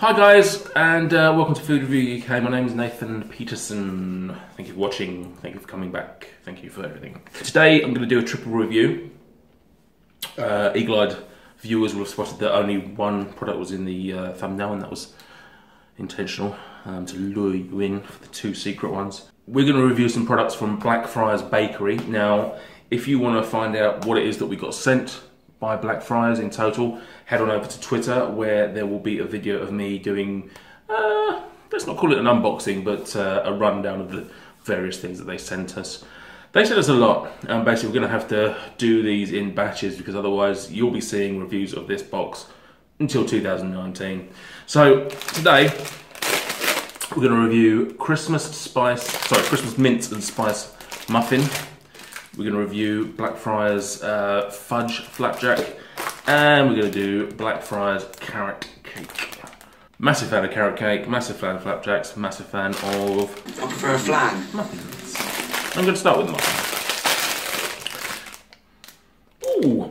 Hi guys, and welcome to Food Review UK. My name is Nathan Peterson. Thank you for watching, thank you for coming back, thank you for everything. Today I'm going to do a triple review. Eagle-eyed viewers will have spotted that only one product was in the thumbnail, and that was intentional to lure you in for the two secret ones. We're going to review some products from Blackfriars Bakery. Now, if you want to find out what it is that we got sent by Blackfriars in total, head on over to Twitter, where there will be a video of me doing, let's not call it an unboxing, but a rundown of the various things that they sent us. They sent us a lot, and basically we're going to have to do these in batches, because otherwise you'll be seeing reviews of this box until 2019. So today we're going to review Christmas mint and spice muffin. We're going to review Blackfriars fudge flapjack, and we're going to do Blackfriars carrot cake. Massive fan of carrot cake, massive fan of flapjacks, massive fan of... I prefer a flan. Muffins. I'm going to start with muffins. Ooh,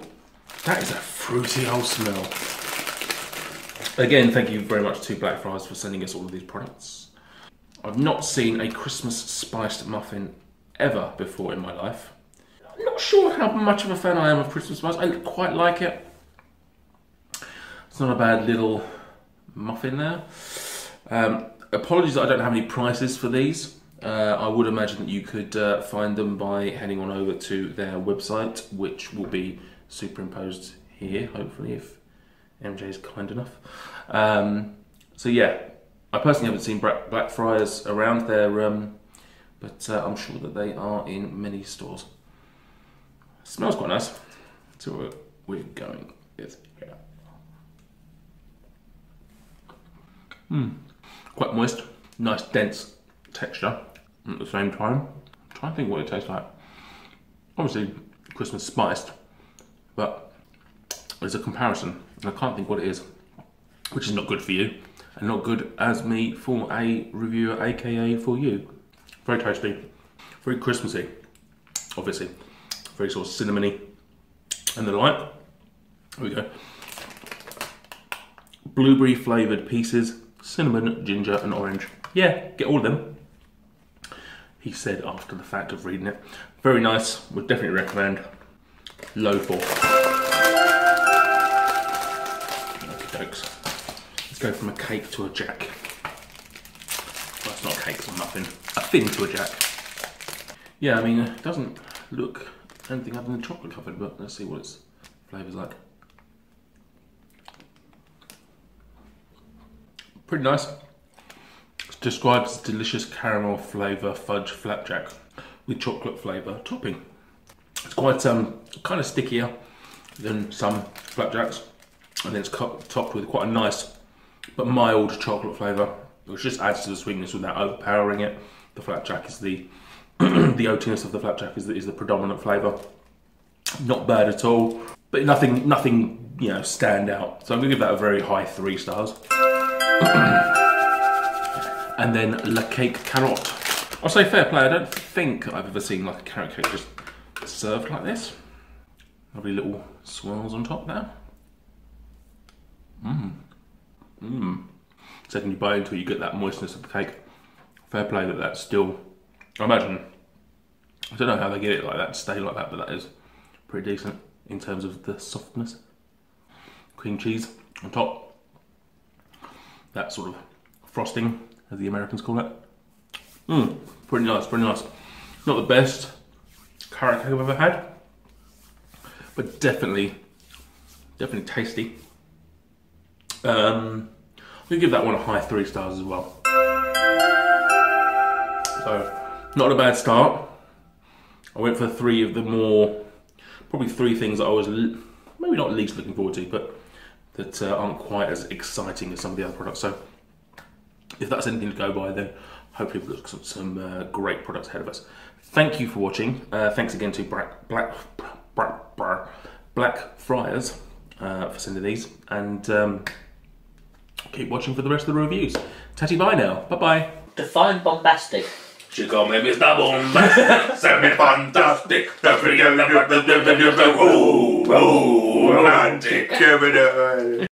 that is a fruity old smell. Again, thank you very much to Blackfriars for sending us all of these products. I've not seen a Christmas spiced muffin ever before in my life. I'm not sure how much of a fan I am of Christmas spice. I quite like it. It's not a bad little muffin there. Apologies that I don't have any prices for these. I would imagine that you could find them by heading on over to their website, which will be superimposed here, hopefully, if MJ's kind enough. So yeah, I personally haven't seen Blackfriars around there, but I'm sure that they are in many stores. Smells quite nice. So we're going with here. Quite moist, nice dense texture. And at the same time, I'm trying to think what it tastes like. Obviously, Christmas spiced, but there's a comparison, and I can't think what it is, which is not good for you, and not good as me for a reviewer, aka for you. Very tasty, very Christmassy, obviously, very sort of cinnamony and the like. There we go. Blueberry flavoured pieces, cinnamon, ginger and orange. Yeah, get all of them, he said after the fact of reading it. Very nice, would definitely recommend. Low 4. Let's go from a cake to a jack. Well, it's not a cake, it's a muffin. A thin to a jack. Yeah, I mean, it doesn't look anything other than chocolate covered, but let's see what its flavour's like. Pretty nice. It's described as delicious caramel flavour fudge flapjack with chocolate flavour topping. It's quite kind of stickier than some flapjacks, and then it's topped with quite a nice but mild chocolate flavour, which just adds to the sweetness without overpowering it. The flapjack is the the oatiness of the flapjack is the predominant flavour. Not bad at all, but nothing you know stand out. So I'm gonna give that a very high 3 stars. And then La Cake Carrot. I'll say fair play. I don't think I've ever seen like a carrot cake just served like this. Lovely little swirls on top there. Second you bite until you get that moistness of the cake. Fair play that that's still, I imagine, I don't know how they get it like that, stay like that, but that is pretty decent in terms of the softness. Cream cheese on top. That sort of frosting, as the Americans call it. Pretty nice, pretty nice. Not the best carrot cake I've ever had, but definitely tasty. I'm gonna give that one a high 3 stars as well. So, not a bad start. I went for three of the more, probably three things that I was maybe not least looking forward to, but that aren't quite as exciting as some of the other products. So, if that's anything to go by, then hopefully we've got some great products ahead of us. Thank you for watching. Thanks again to Blackfriars for sending these, and keep watching for the rest of the reviews. Tatty bye now. Bye bye. Define bombastic. She called me Mr. Bombastic. Semi fantastic. Oh, romantic.